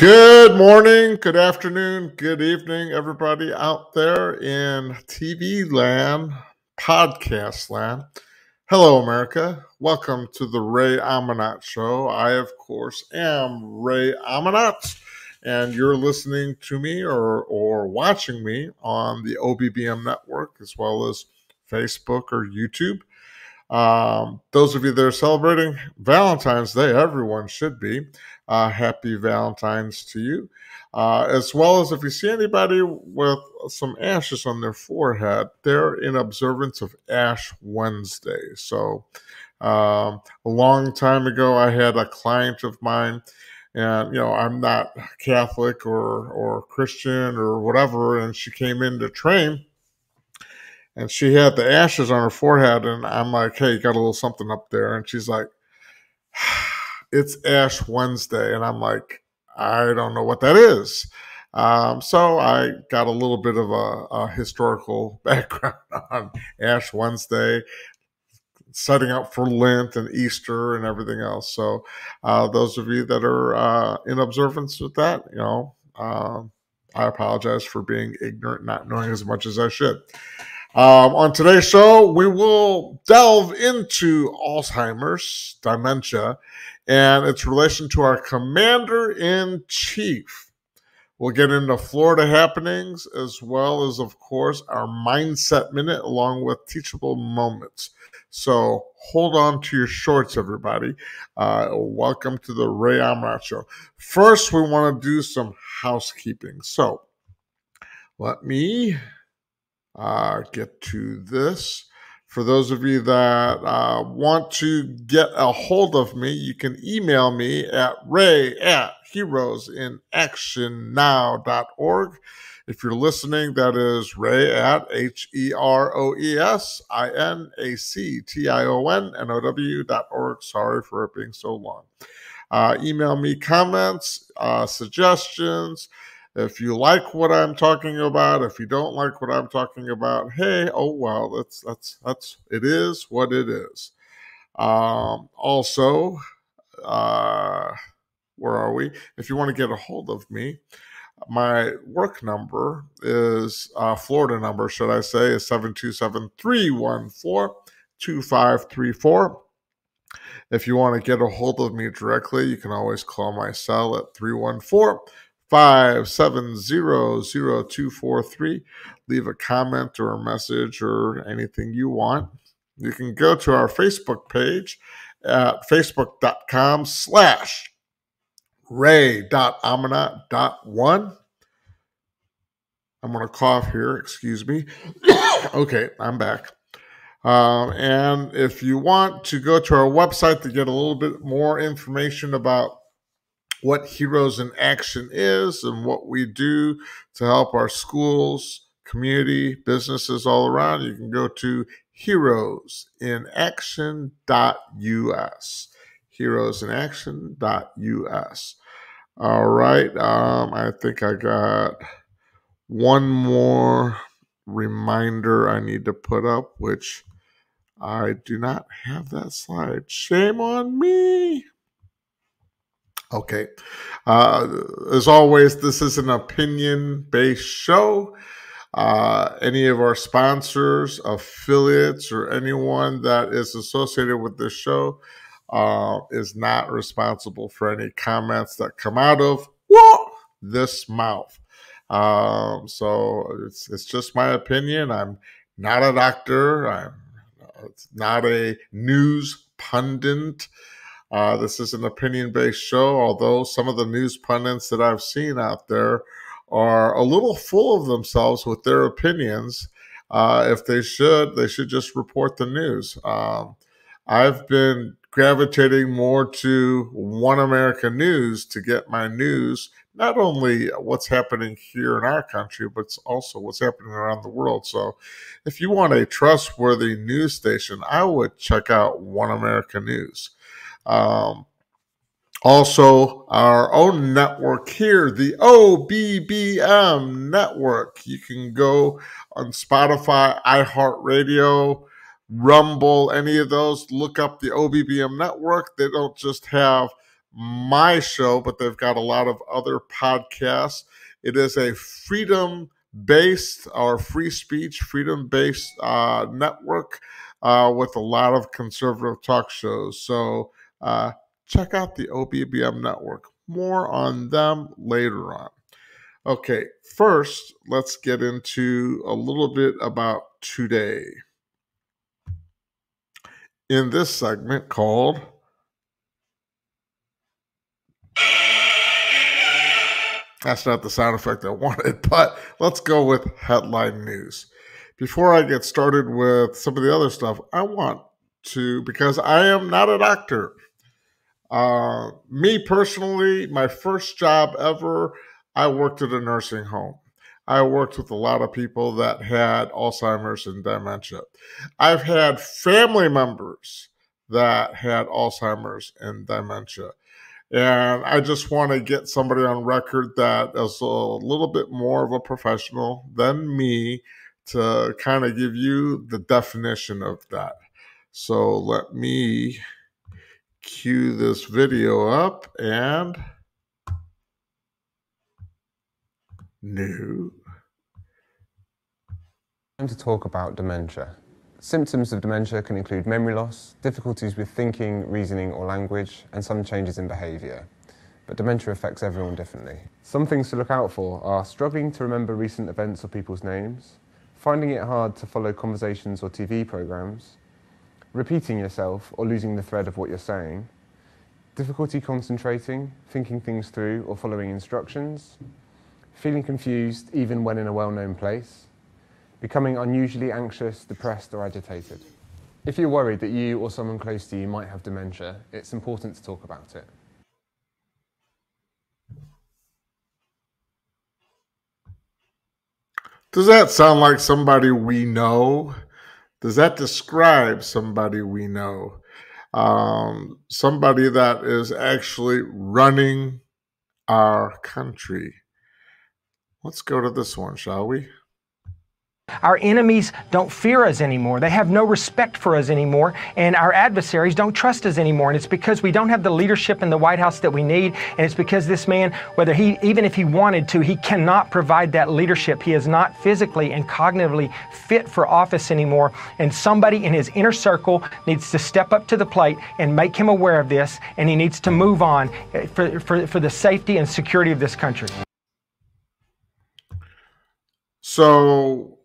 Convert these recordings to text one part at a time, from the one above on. Good morning, good afternoon, good evening, everybody out there in TV land, podcast land. Hello, America. Welcome to the Ray Amanat Show. I, of course, am Ray Amanat, and you're listening to me or watching me on the OBBM network as well as Facebook or YouTube. Those of you that are celebrating Valentine's Day, everyone should be. Happy Valentine's to you. As well as if you see anybody with some ashes on their forehead, they're in observance of Ash Wednesday. So a long time ago, I had a client of mine, and, you know, I'm not Catholic or Christian or whatever, and she came in to train. And she had the ashes on her forehead, and I'm like, hey, you got a little something up there. And she's like, it's Ash Wednesday. And I'm like, I don't know what that is. So I got a little bit of a historical background on Ash Wednesday, setting up for Lent and Easter and everything else. So those of you that are in observance with that, you know, I apologize for being ignorant, not knowing as much as I should. On today's show, we will delve into Alzheimer's, dementia, and its relation to our commander-in-chief. We'll get into Florida happenings as well as, of course, our Mindset Minute along with teachable moments. So hold on to your shorts, everybody. Welcome to the Ray Amanat Show. First, we want to do some housekeeping. So let me... get to this. For those of you that want to get a hold of me, you can email me at ray@heroesinactionnow.org. If you're listening, that is ray@heroesinactionnow.org. Sorry for it being so long. Email me comments, suggestions. If you like what I'm talking about, if you don't like what I'm talking about, hey, oh well, that's it is what it is. Also, where are we? If you want to get a hold of me, my work number is Florida number, should I say, is 727-314-2534. If you want to get a hold of me directly, you can always call my cell at 314-570-0243. Leave a comment or a message or anything you want. You can go to our Facebook page at facebook.com/ray.amanat.1. I'm going to cough here. Excuse me. Okay, I'm back. And if you want to go to our website to get a little bit more information about what Heroes in Action is and what we do to help our schools, community, businesses all around, you can go to heroesinaction.us. Heroesinaction.us. All right. I think I got one more reminder I need to put up, which I do not have that slide. Shame on me. Okay. As always, this is an opinion-based show. Any of our sponsors, affiliates, or anyone that is associated with this show is not responsible for any comments that come out of this mouth. So it's just my opinion. I'm not a doctor. I'm not a news pundit. This is an opinion-based show, although some of the news pundits that I've seen out there are a little full of themselves with their opinions. If they should just report the news. I've been gravitating more to One America News to get my news, not only what's happening here in our country, but also what's happening around the world. So if you want a trustworthy news station, I would check out One America News. Also, our own network here, the OBBM network. You can go on Spotify, iHeartRadio, Rumble, any of those. Look up the OBBM network. They don't just have my show, but they've got a lot of other podcasts. It is a freedom-based or free speech, freedom-based network with a lot of conservative talk shows. So check out the OBBM network. More on them later on. Okay, first, let's get into a little bit about today. In this segment called that's not the sound effect I wanted, but let's go with headline news. Before I get started with some of the other stuff, I want to, because I am not a doctor. Me personally, my first job ever, I worked at a nursing home. I worked with a lot of people that had Alzheimer's and dementia. I've had family members that had Alzheimer's and dementia. And I just want to get somebody on record that is a little bit more of a professional than me to kind of give you the definition of that. So let me cue this video up and new. Time to talk about dementia. Symptoms of dementia can include memory loss, difficulties with thinking, reasoning or language, and some changes in behaviour. But dementia affects everyone differently. Some things to look out for are struggling to remember recent events or people's names, finding it hard to follow conversations or TV programmes, repeating yourself or losing the thread of what you're saying, difficulty concentrating, thinking things through or following instructions, feeling confused even when in a well-known place, becoming unusually anxious, depressed or agitated. If you're worried that you or someone close to you might have dementia, it's important to talk about it. Does that sound like somebody we know? Does that describe somebody we know? Somebody that is actually running our country. Let's go to this one, shall we? Our enemies don't fear us anymore. They have no respect for us anymore, and our adversaries don't trust us anymore. And it's because we don't have the leadership in the White House that we need, and it's because this man, whether he, even if he wanted to, he cannot provide that leadership. He is not physically and cognitively fit for office anymore, and somebody in his inner circle needs to step up to the plate and make him aware of this, and he needs to move on for the safety and security of this country. So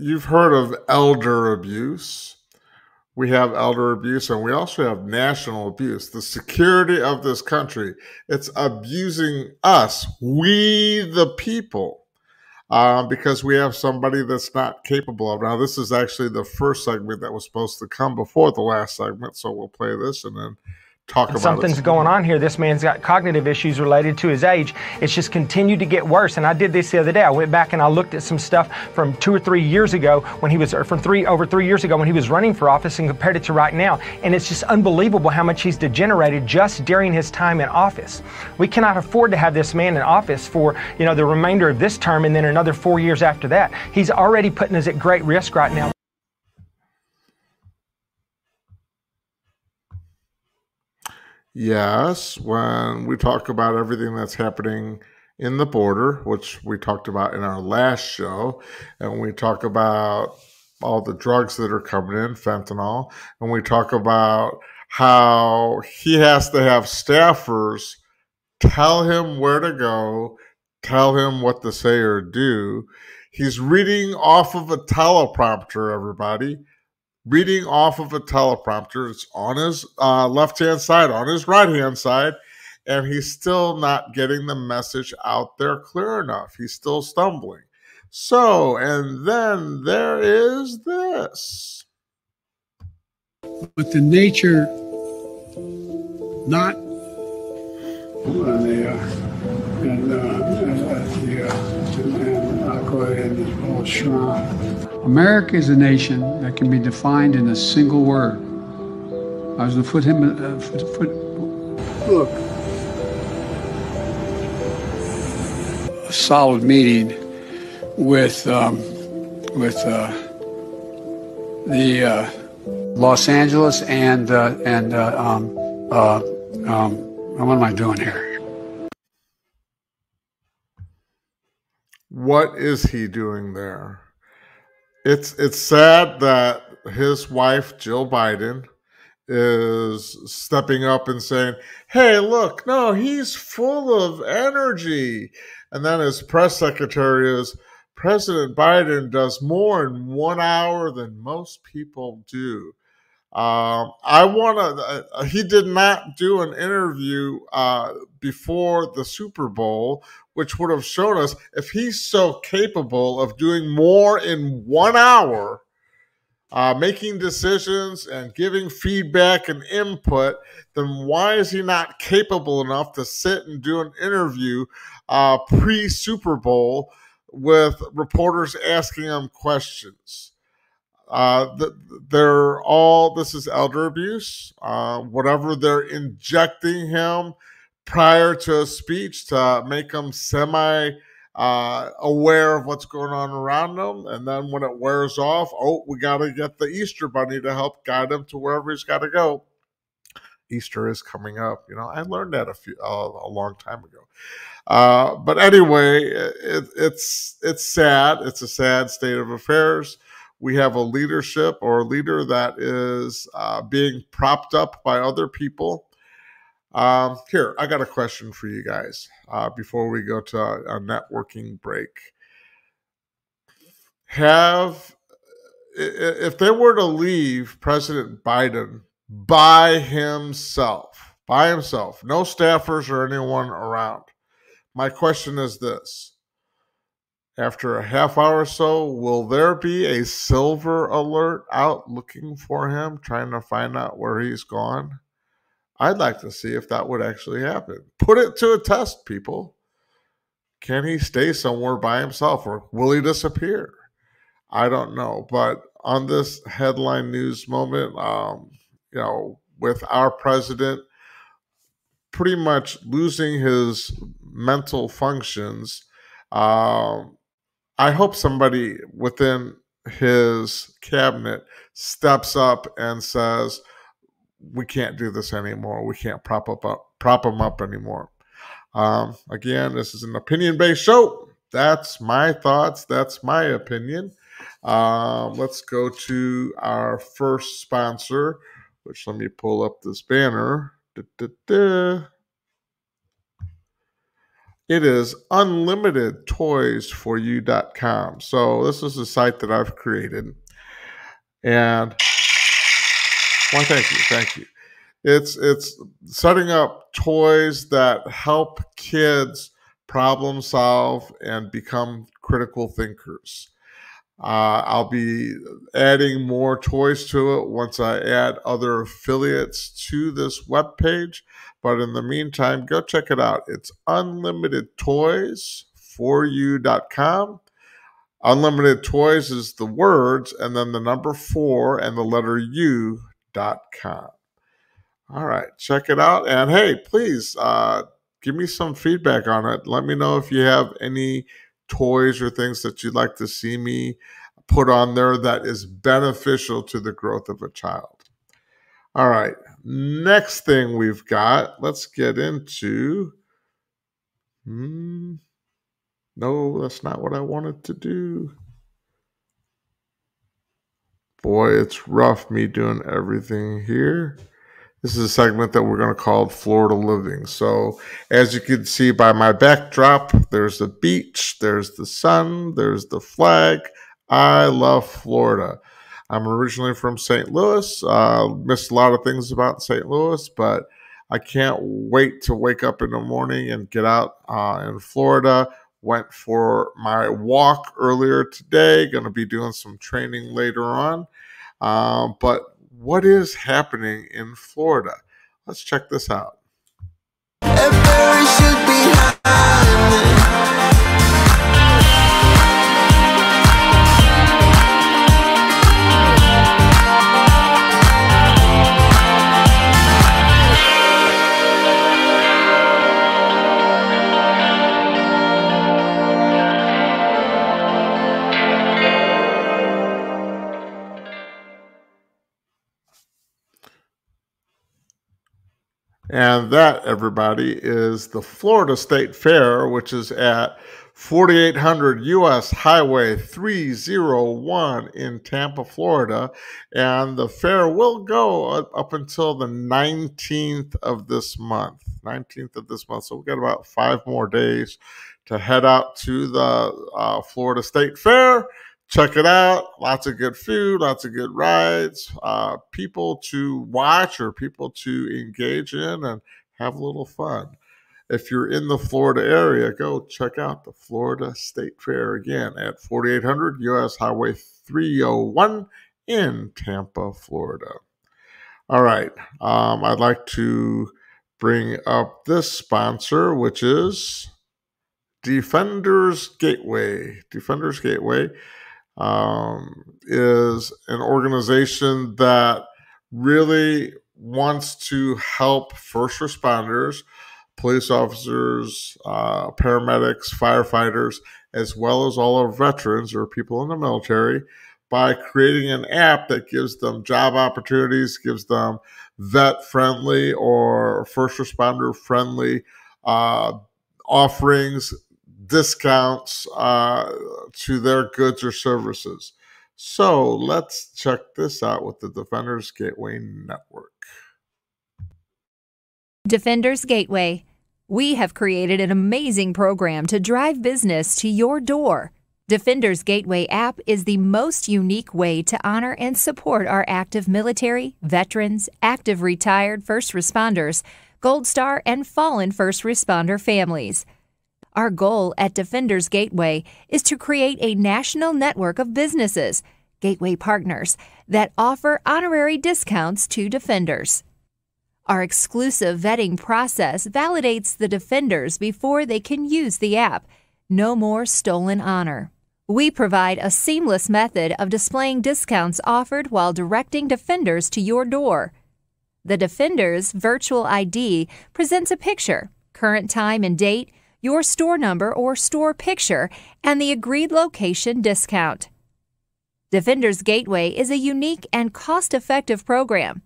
you've heard of elder abuse. We have elder abuse, and we also have national abuse. The security of this country, it's abusing us, we the people, because we have somebody that's not capable of. Now, this is actually the first segment that was supposed to come before the last segment, so we'll play this and then talk about something's going on here. This man's got cognitive issues related to his age. It's just continued to get worse. And I did this the other day. I went back and I looked at some stuff from over three years ago when he was running for office and compared it to right now. And it's just unbelievable how much he's degenerated just during his time in office. We cannot afford to have this man in office for, you know, the remainder of this term and then another 4 years after that. He's already putting us at great risk right now. Yes, when we talk about everything that's happening in the border, which we talked about in our last show, and we talk about all the drugs that are coming in, fentanyl, and we talk about how he has to have staffers tell him where to go, tell him what to say or do. He's reading off of a teleprompter, everybody. Reading off of a teleprompter. It's on his left-hand side, on his right-hand side, and he's still not getting the message out there clear enough. He's still stumbling. So, and then there is this. With the nature not on there, and I'll go ahead and just hold strong. America is a nation that can be defined in a single word. I was going to Look, a solid meeting with the Los Angeles and What am I doing here? What is he doing there? It's sad that his wife, Jill Biden, is stepping up and saying, hey, look, no, he's full of energy. And then his press secretary is, President Biden does more in 1 hour than most people do. He did not do an interview before the Super Bowl, which would have shown us if he's so capable of doing more in 1 hour, making decisions and giving feedback and input, then why is he not capable enough to sit and do an interview pre-Super Bowl with reporters asking him questions? They're all, this is elder abuse, whatever they're injecting him prior to a speech to make him semi-aware of what's going on around him. And then when it wears off, oh, we got to get the Easter Bunny to help guide him to wherever he's got to go. Easter is coming up. You know, I learned that a long time ago. But anyway, it's sad. It's a sad state of affairs. We have a leadership or a leader that is being propped up by other people. Here, I got a question for you guys before we go to a networking break. If they were to leave President Biden by himself, no staffers or anyone around, my question is this. After a half hour or so, will there be a silver alert out looking for him, trying to find out where he's gone? I'd like to see if that would actually happen. Put it to a test, people. Can he stay somewhere by himself, or will he disappear? I don't know. But on this headline news moment, you know, with our president pretty much losing his mental functions, I hope somebody within his cabinet steps up and says, we can't do this anymore. We can't prop him up anymore. Again, this is an opinion-based show. That's my thoughts. That's my opinion. Let's go to our first sponsor, which let me pull up this banner. It is unlimitedtoysforyou.com. So this is a site that I've created. And well, thank you. It's setting up toys that help kids problem solve and become critical thinkers. I'll be adding more toys to it once I add other affiliates to this webpage. But in the meantime, go check it out. It's unlimitedtoysforyou.com. Unlimited Toys is the words, and then the number 4 and the letter U.com. All right, check it out. And hey, please give me some feedback on it. Let me know if you have any toys or things that you'd like to see me put on there that is beneficial to the growth of a child. All right, next thing we've got, let's get into, no, that's not what I wanted to do. Boy, it's rough me doing everything here. This is a segment that we're going to call Florida Living. So as you can see by my backdrop, there's the beach, there's the sun, there's the flag. I love Florida. I'm originally from St. Louis. Missed a lot of things about St. Louis, but I can't wait to wake up in the morning and get out in Florida. Went for my walk earlier today. Going to be doing some training later on. But what is happening in Florida? Let's check this out. And that, everybody, is the Florida State Fair, which is at 4800 U.S. Highway 301 in Tampa, Florida. And the fair will go up until the 19th of this month. 19th of this month. So we've got about 5 more days to head out to the Florida State Fair. Check it out. Lots of good food, lots of good rides, people to watch or people to engage in and have a little fun. If you're in the Florida area, go check out the Florida State Fair again at 4800 U.S. Highway 301 in Tampa, Florida. All right. I'd like to bring up this sponsor, which is Defenders Gateway. Defenders Gateway is an organization that really wants to help first responders, police officers, paramedics, firefighters, as well as all our veterans or people in the military, by creating an app that gives them job opportunities, gives them vet-friendly or first responder-friendly offerings, discounts to their goods or services. So let's check this out with the Defenders Gateway Network. Defenders Gateway. We have created an amazing program to drive business to your door. Defenders Gateway app is the most unique way to honor and support our active military, veterans, active retired first responders, Gold Star, and fallen first responder families. Our goal at Defenders Gateway is to create a national network of businesses, Gateway partners, that offer honorary discounts to defenders. Our exclusive vetting process validates the defenders before they can use the app. No more stolen honor. We provide a seamless method of displaying discounts offered while directing defenders to your door. The Defenders Virtual ID presents a picture, current time and date, your store number or store picture, and the agreed location discount. Defenders Gateway is a unique and cost-effective program.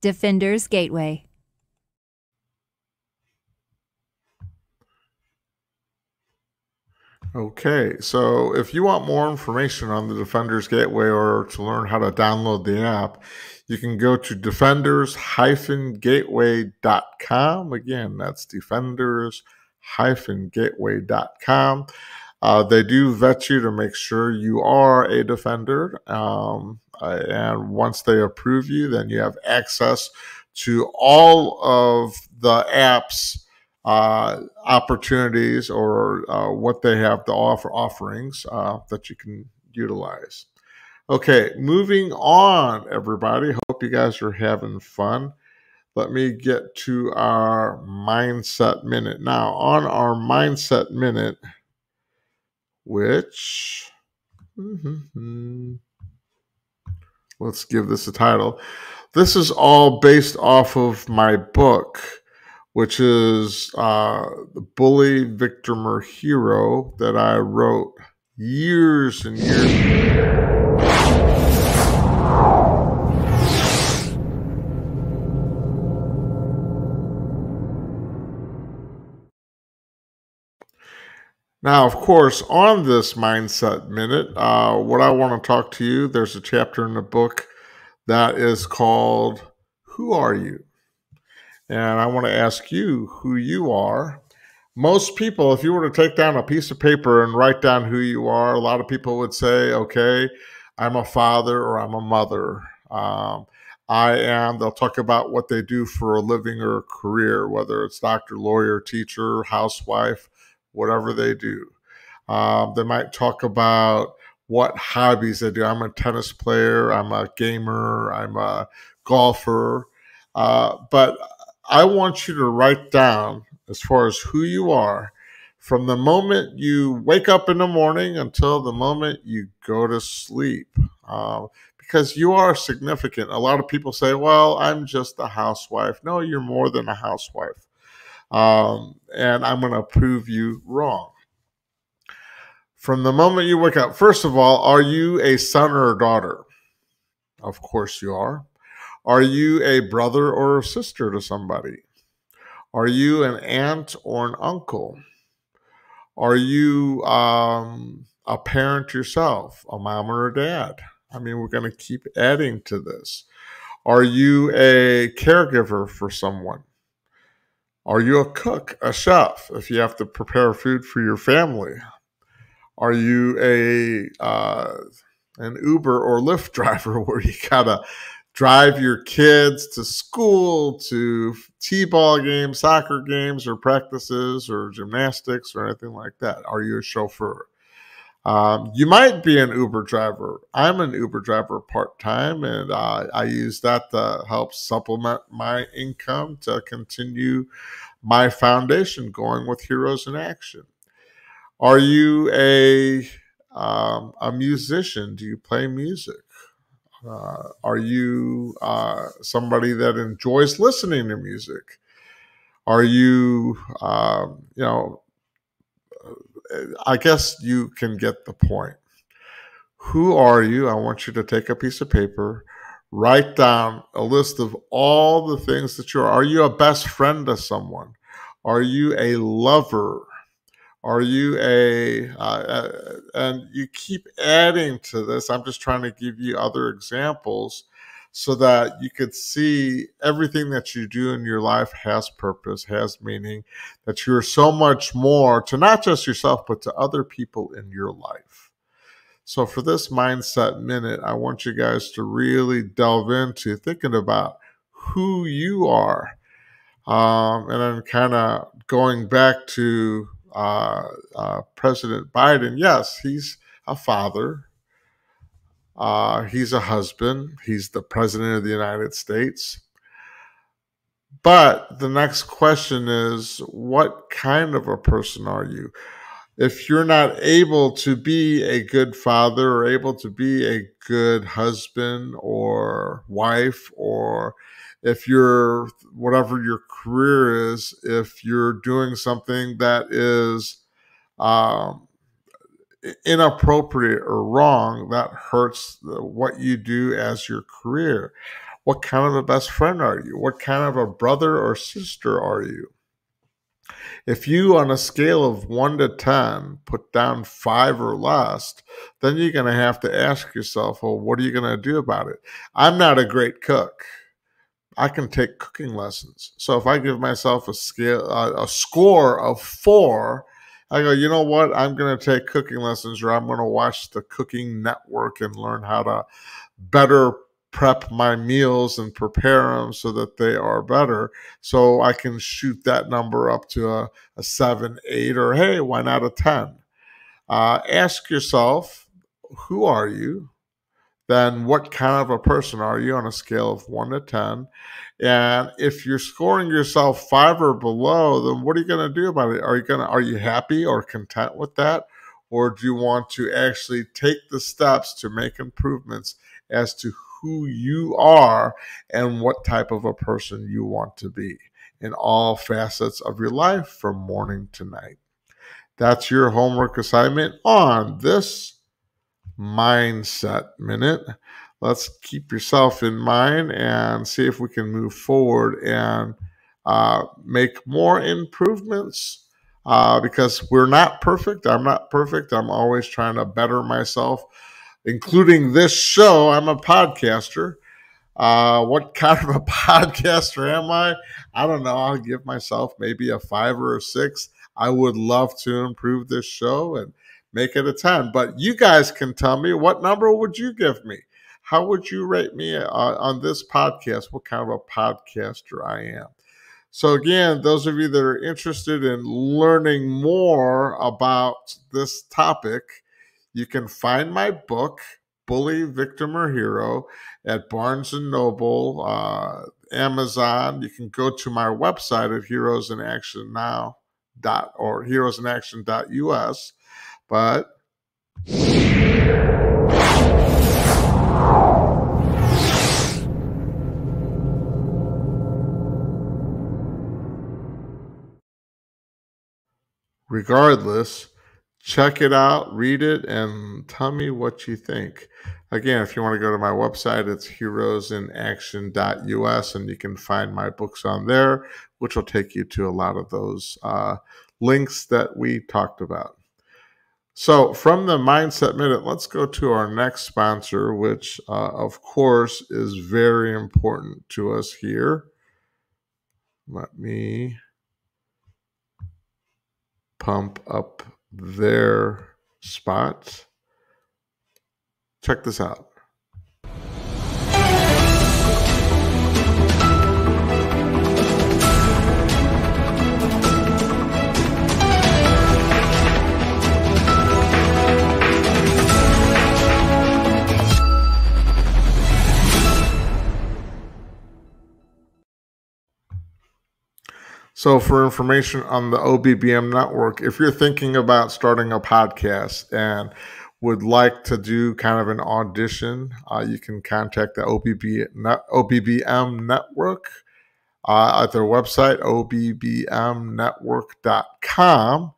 Defenders Gateway. Okay, so if you want more information on the Defenders Gateway or to learn how to download the app, you can go to defenders-gateway.com. Again, that's defenders-gateway.com. They do vet you to make sure you are a defender. And once they approve you, then you have access to all of the app's opportunities or what they have to offer, offerings that you can utilize. Okay, moving on, everybody. Hope you guys are having fun. Let me get to our Mindset Minute. Now, on our Mindset Minute, which, let's give this a title. This is all based off of my book, which is Bully, Victim, or Hero, that I wrote years and years ago. Now, of course, on this Mindset Minute, what I want to talk to you, there's a chapter in the book that is called Who Are You? And I want to ask you who you are. Most people, if you were to take down a piece of paper and write down who you are, a lot of people would say, okay, I'm a father or I'm a mother. They'll talk about what they do for a living or a career, whether it's doctor, lawyer, teacher, housewife, whatever they do. They might talk about what hobbies they do. I'm a tennis player, I'm a gamer, I'm a golfer. But I want you to write down, as far as who you are, from the moment you wake up in the morning until the moment you go to sleep, because you are significant. A lot of people say, well, I'm just a housewife. No, you're more than a housewife. And I'm going to prove you wrong. From the moment you wake up, first of all, are you a son or a daughter? Of course you are. Are you a brother or a sister to somebody? Are you an aunt or an uncle? Are you a parent yourself, a mom or a dad? I mean, we're going to keep adding to this. Are you a caregiver for someone? Are you a cook, a chef, if you have to prepare food for your family? Are you a an Uber or Lyft driver where you got to drive your kids to school, to t-ball games, soccer games, or practices, or gymnastics, or anything like that? Are you a chauffeur? You might be an Uber driver. I'm an Uber driver part-time, and I use that to help supplement my income to continue my foundation going with Heroes in Action. Are you a musician? Do you play music? Are you somebody that enjoys listening to music? Are you, you know, I guess you can get the point. Who are you? I want you to take a piece of paper, write down a list of all the things that you are. Are you a best friend to someone? Are you a lover? Are you a, and you keep adding to this. I'm just trying to give you other examples so that you could see everything that you do in your life has purpose, has meaning, that you're so much more to not just yourself, but to other people in your life. So for this mindset minute, I want you guys to really delve into thinking about who you are. And then kind of going back to President Biden. Yes, he's a father. He's a husband. He's the president of the United States. But the next question is, what kind of a person are you? If you're not able to be a good father or able to be a good husband or wife, or if you're whatever your career is, if you're doing something that is inappropriate or wrong, that hurts what you do as your career. What kind of a best friend are you? What kind of a brother or sister are you? If you, on a scale of 1 to 10, put down 5 or less, then you're going to have to ask yourself, well, what are you going to do about it? I'm not a great cook. I can take cooking lessons. So if I give myself a score of 4, I go, you know what? I'm going to take cooking lessons, or I'm going to watch the Cooking Network and learn how to better prep my meals and prepare them so that they are better. So I can shoot that number up to a 7, 8, or hey, why not a 10? Ask yourself, who are you? Then what kind of a person are you on a scale of 1 to 10? And if you're scoring yourself 5 or below, then what are you going to do about it? Are you happy or content with that? Or do you want to actually take the steps to make improvements as to who you are and what type of a person you want to be in all facets of your life from morning to night? That's your homework assignment on this Mindset Minute. Let's keep yourself in mind and see if we can move forward and make more improvements because we're not perfect. I'm not perfect. I'm always trying to better myself, including this show. I'm a podcaster. What kind of a podcaster am I? I don't know. I'll give myself maybe a 5 or a 6. I would love to improve this show and make it a 10. But you guys can tell me, what number would you give me? How would you rate me on this podcast? What kind of a podcaster I am? So again, those of you that are interested in learning more about this topic, you can find my book, Bully, Victim, or Hero, at Barnes & Noble, Amazon. You can go to my website at heroesinactionnow.org or heroesinaction.us. But regardless, Check it out, read it, and tell me what you think. Again, if you want to go to my website, it's heroesinaction.us, and you can find my books on there, which will take you to a lot of those links that we talked about. So from the Mindset Minute, let's go to our next sponsor, which, of course, is very important to us here. Let me pump up their spot. Check this out. So for information on the OBBM network, if you're thinking about starting a podcast and would like to do kind of an audition, you can contact the OBBM network at their website, obbmnetwork.com.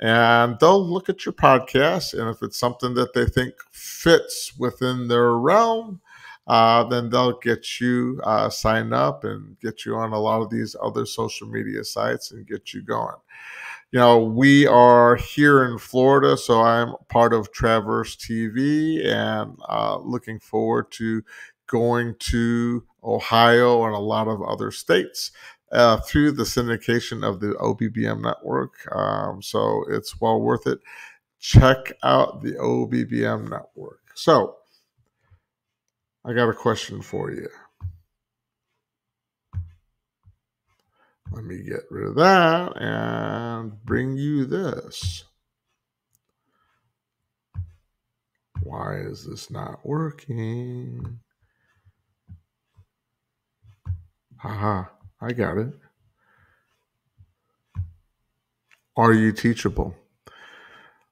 And they'll look at your podcast, and if it's something that they think fits within their realm, then they'll get you signed up and get you on a lot of these other social media sites and get you going. You know, we are here in Florida, so I'm part of Traverse TV, and looking forward to going to Ohio and a lot of other states through the syndication of the OBBM network. So it's well worth it. Check out the OBBM network. So I got a question for you. Let me get rid of that and bring you this. Why is this not working? Aha, I got it. Are you teachable?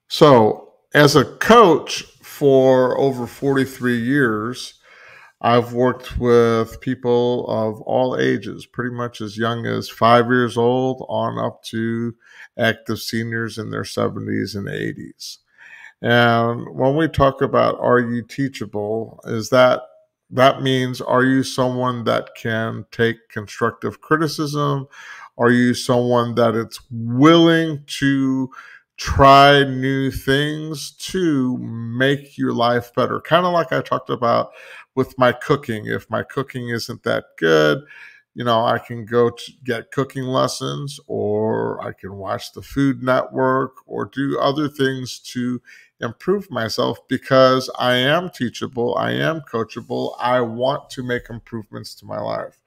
So, as a coach for over 43 years, I've worked with people of all ages, pretty much as young as 5 years old on up to active seniors in their 70s and 80s. And when we talk about are you teachable, is that means are you someone that can take constructive criticism? Are you someone that it's willing to try new things to make your life better? Kind of like I talked about with my cooking. If my cooking isn't that good, you know, I can go to get cooking lessons, or I can watch the Food Network or do other things to improve myself, because I am teachable. I am coachable. I want to make improvements to my life.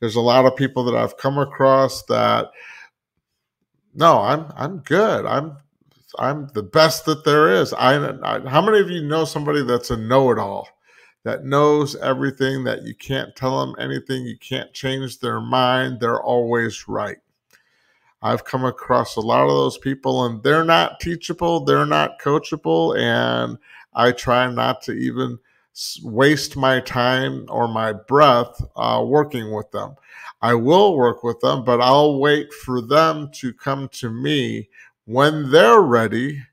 There's a lot of people that I've come across that, no, I'm good. I'm the best that there is. How many of you know somebody that's a know-it-all, that knows everything, that you can't tell them anything, you can't change their mind, they're always right? I've come across a lot of those people, and they're not teachable, they're not coachable, and I try not to even waste my time or my breath working with them. I will work with them, but I'll wait for them to come to me when they're ready.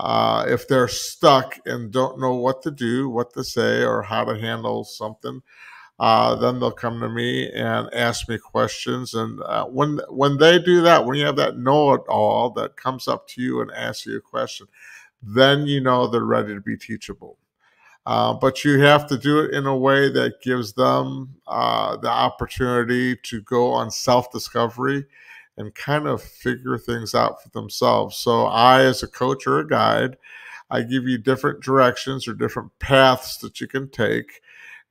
If they're stuck and don't know what to do, what to say, or how to handle something, then they'll come to me and ask me questions. And when they do that, when you have that know-it-all that comes up to you and asks you a question, then you know they're ready to be teachable. But you have to do it in a way that gives them the opportunity to go on self-discovery and kind of figure things out for themselves. So I, as a coach or a guide, I give you different directions or different paths that you can take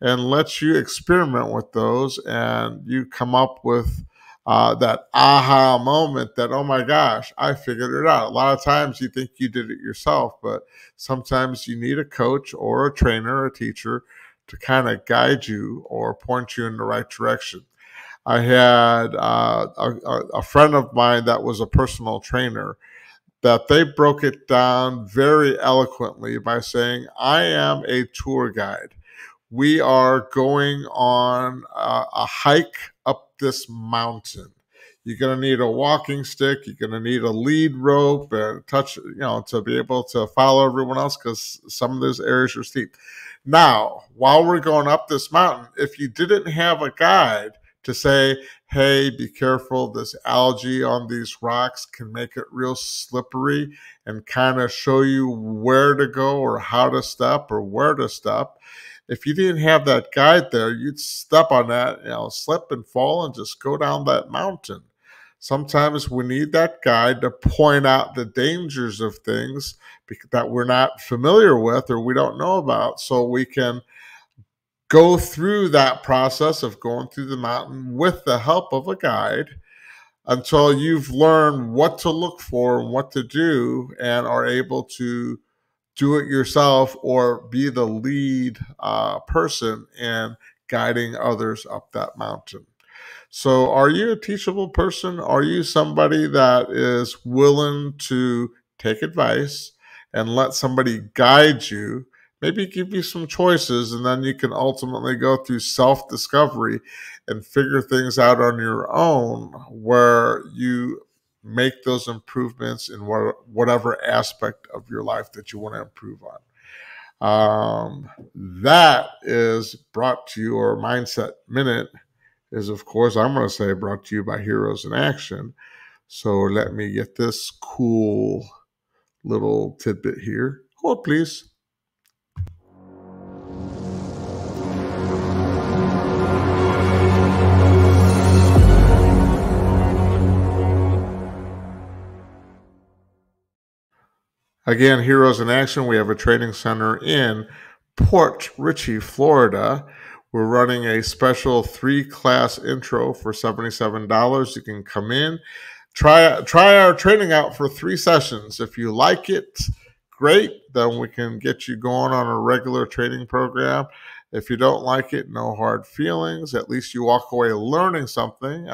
and let you experiment with those, and you come up with that aha moment that, oh my gosh, I figured it out. A lot of times you think you did it yourself, but sometimes you need a coach or a trainer or a teacher to kind of guide you or point you in the right direction. I had a friend of mine that was a personal trainer that they broke it down very eloquently by saying, I am a tour guide. We are going on a hike up this mountain. You're going to need a walking stick. You're going to need a lead rope and touch, you know, to be able to follow everyone else, because some of those areas are steep. Now, while we're going up this mountain, if you didn't have a guide to say, hey, be careful, this algae on these rocks can make it real slippery, and kind of show you where to go or how to step or where to step. If you didn't have that guide there, you'd step on that, you know, slip and fall and just go down that mountain. Sometimes we need that guide to point out the dangers of things that we're not familiar with or we don't know about, so we can go through that process of going through the mountain with the help of a guide until you've learned what to look for and what to do, and are able to do it yourself or be the lead person in guiding others up that mountain. So are you a teachable person? Are you somebody that is willing to take advice and let somebody guide you, maybe give you some choices, and then you can ultimately go through self-discovery and figure things out on your own, where you make those improvements in whatever aspect of your life that you want to improve on? That is brought to you, or Mindset Minute is, of course, I'm going to say brought to you by Heroes in Action. So let me get this cool little tidbit here. Hold, please. Again, Heroes in Action, we have a training center in Port Richey, Florida. We're running a special 3-class intro for $77. You can come in, try our training out for 3 sessions. If you like it, great. Then we can get you going on a regular training program. If you don't like it, no hard feelings. At least you walk away learning something.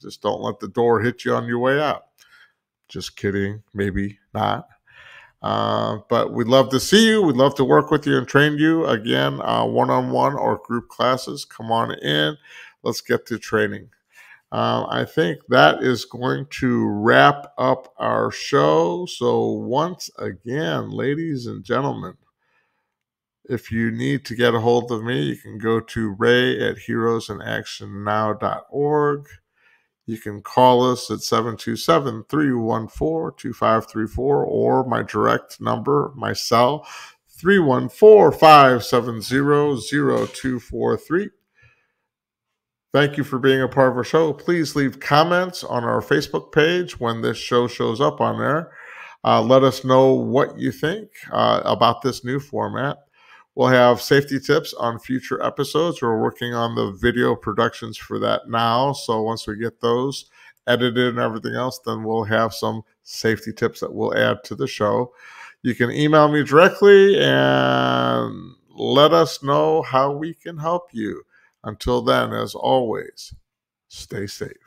Just don't let the door hit you on your way out. Just kidding, maybe not. But we'd love to see you. We'd love to work with you and train you. Again, one-on-one or group classes, come on in. Let's get to training. I think that is going to wrap up our show. So once again, ladies and gentlemen, if you need to get a hold of me, you can go to ray@heroesinactionnow.org. You can call us at 727-314-2534, or my direct number, my cell, 314-570-0243. Thank you for being a part of our show. Please leave comments on our Facebook page when this show shows up on there. Let us know what you think about this new format. We'll have safety tips on future episodes. We're working on the video productions for that now. So once we get those edited and everything else, then we'll have some safety tips that we'll add to the show. You can email me directly and let us know how we can help you. Until then, as always, stay safe.